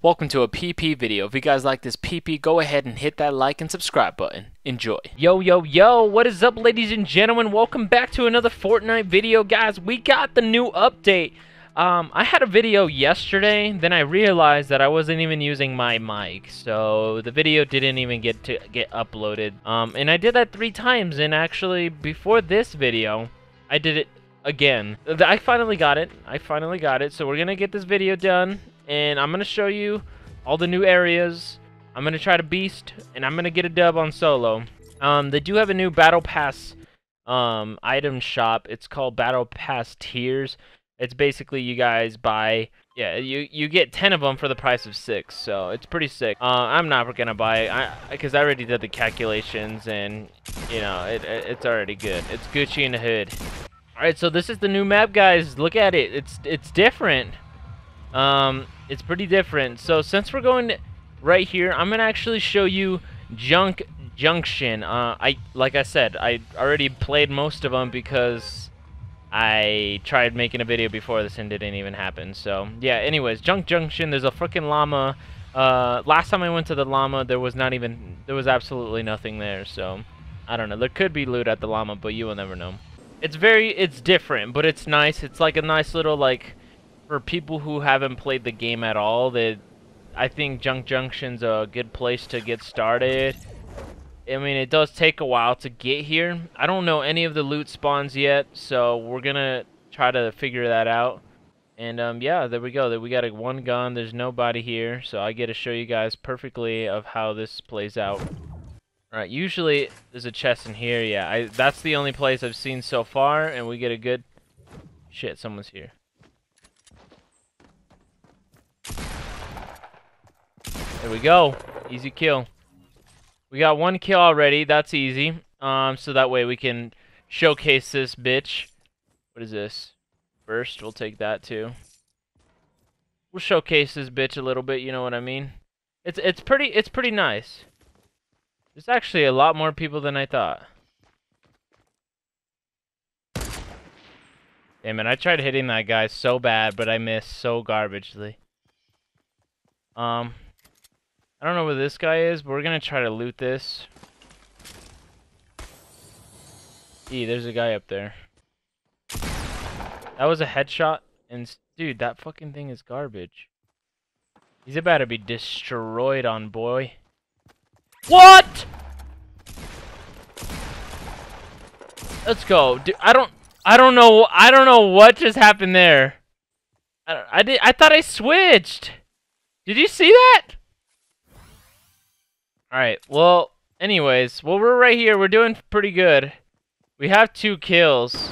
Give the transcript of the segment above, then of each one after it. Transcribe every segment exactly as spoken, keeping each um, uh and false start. Welcome to a P P video. If you guys like this P P, go ahead and hit that like and subscribe button. Enjoy. Yo, yo, yo, what is up, ladies and gentlemen? Welcome back to another Fortnite video. Guys, we got the new update. Um, I had a video yesterday, then I realized that I wasn't even using my mic, so the video didn't even get to get uploaded. Um, and I did that three times, and actually, before this video, I did it again. I finally got it. I finally got it, so we're gonna get this video done. And I'm going to show you all the new areas. I'm going to try to beast, and I'm going to get a dub on solo. Um, they do have a new Battle Pass um, item shop. It's called Battle Pass Tiers. It's basically you guys buy... Yeah, you, you get ten of them for the price of six, so it's pretty sick. Uh, I'm not going to buy it because I, I already did the calculations, and, you know, it, it, it's already good. It's Gucci in the hood. All right, so this is the new map, guys. Look at it. It's, it's different. Um... It's pretty different. So since we're going right here, I'm gonna actually show you Junk Junction. Uh, I like I said, I already played most of them because I tried making a video before this and didn't even happen. So yeah. Anyways, Junk Junction. There's a freaking llama. Uh, last time I went to the llama, there was not even there was absolutely nothing there. So I don't know. There could be loot at the llama, but you will never know. It's very it's different, but it's nice. It's like a nice little like. For people who haven't played the game at all, that I think Junk Junction's a good place to get started. I mean, it does take a while to get here. I don't know any of the loot spawns yet, so we're gonna try to figure that out. And um, yeah, there we go. There we got a one gun. There's nobody here, so I get to show you guys perfectly of how this plays out. All right, usually there's a chest in here. Yeah, I, that's the only place I've seen so far, and we get a good shit. Someone's here. There we go. Easy kill. We got one kill already. That's easy. Um, so that way we can showcase this bitch. What is this? First, we'll take that too. We'll showcase this bitch a little bit. You know what I mean? It's it's pretty it's pretty nice. There's actually a lot more people than I thought. Damn it! I tried hitting that guy so bad, but I missed so garbagely. Um. I don't know where this guy is, but we're gonna try to loot this. E, there's a guy up there. That was a headshot, and dude, that fucking thing is garbage. He's about to be destroyed on, boy. What? Let's go, dude. I don't, I don't know, I don't know what just happened there. I, don't, I did, I thought I switched. Did you see that? Alright, well, anyways, well, we're right here. We're doing pretty good. We have two kills.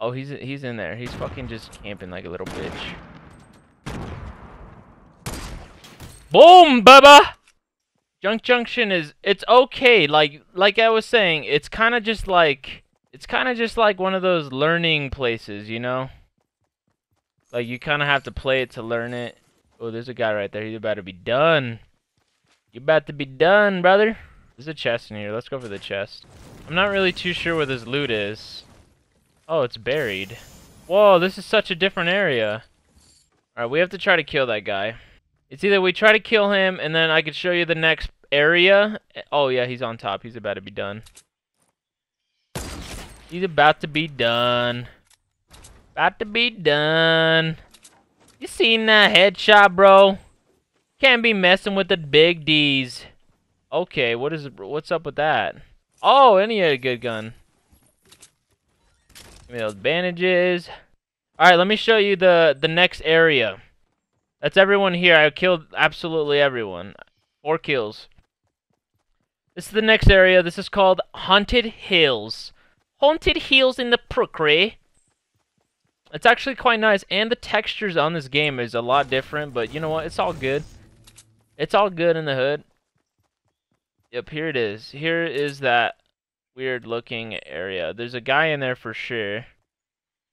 Oh, he's he's in there. He's fucking just camping like a little bitch. Boom, bubba! Junk Junction is, it's okay. Like, like I was saying, it's kind of just like, it's kind of just like one of those learning places, you know? Like, you kind of have to play it to learn it. Oh, there's a guy right there. He's about to be done. You about to be done, brother. There's a chest in here. Let's go for the chest. I'm not really too sure where this loot is. Oh, it's buried. Whoa, this is such a different area. Alright, we have to try to kill that guy. It's either we try to kill him, and then I could show you the next area. Oh, yeah, he's on top. He's about to be done. He's about to be done. About to be done. You seen that headshot, bro? Can't be messing with the big D's. Okay, what is what's up with that? Oh, and he had a good gun. Give me those bandages. All right, let me show you the the next area. That's everyone here. I killed absolutely everyone. Four kills. This is the next area. This is called Haunted Hills. Haunted Hills in the Prairie. It's actually quite nice, and the textures on this game is a lot different, but you know what? It's all good. It's all good in the hood. Yep, here it is. Here is that weird looking area. There's a guy in there for sure.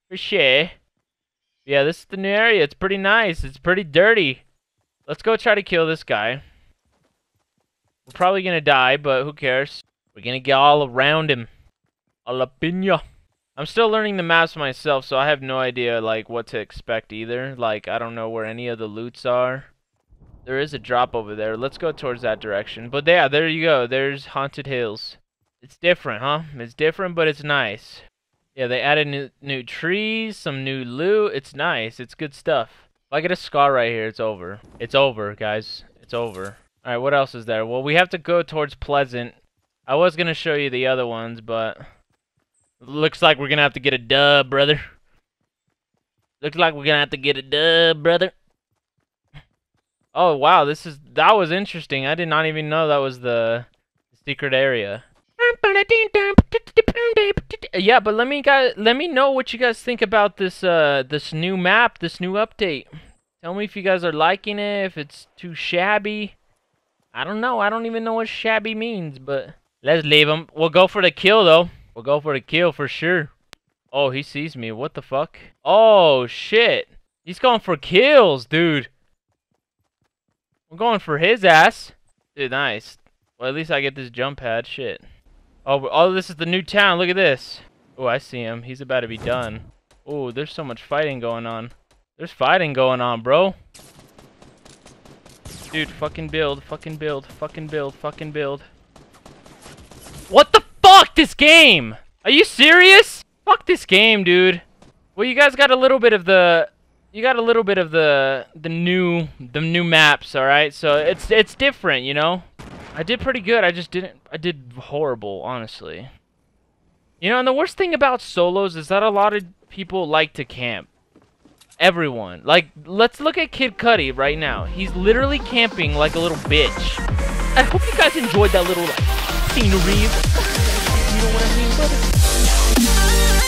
For sure. Yeah, this is the new area. It's pretty nice. It's pretty dirty. Let's go try to kill this guy. We're probably going to die, but who cares? We're going to get all around him. All up in ya. I'm still learning the maps myself, so I have no idea like what to expect either. Like, I don't know where any of the loots are. There is a drop over there. Let's go towards that direction. But yeah, there you go. There's Haunted Hills. It's different, huh? It's different, but it's nice. Yeah, they added new, new trees, some new loot. It's nice. It's good stuff. If I get a scar right here, it's over. It's over, guys. It's over. All right, what else is there? Well, we have to go towards Pleasant. I was going to show you the other ones, but looks like we're going to have to get a dub, brother. Looks like we're going to have to get a dub, brother. Oh, wow, this is, that was interesting. I did not even know that was the secret area. Yeah, but let me guys, let me know what you guys think about this uh this new map, this new update. Tell me if you guys are liking it, if it's too shabby. I don't know. I don't even know what shabby means, but let's leave him. We'll go for the kill though. We'll go for the kill for sure. Oh, he sees me. What the fuck? Oh shit. He's going for kills, dude. I'm going for his ass. Dude, nice. Well, at least I get this jump pad. Shit. Oh, oh, this is the new town. Look at this. Oh, I see him. He's about to be done. Oh, there's so much fighting going on. There's fighting going on, bro. Dude, fucking build. Fucking build. Fucking build. Fucking build. What the fuck, this game? Are you serious? Fuck this game, dude. Well, you guys got a little bit of the... You got a little bit of the the new the new maps, all right? So it's it's different, you know. I did pretty good. I just didn't. I did horrible, honestly. You know, and the worst thing about solos is that a lot of people like to camp. Everyone, like, let's look at Kid Cudi right now. He's literally camping like a little bitch. I hope you guys enjoyed that little like, scenery. You know what I mean, brother?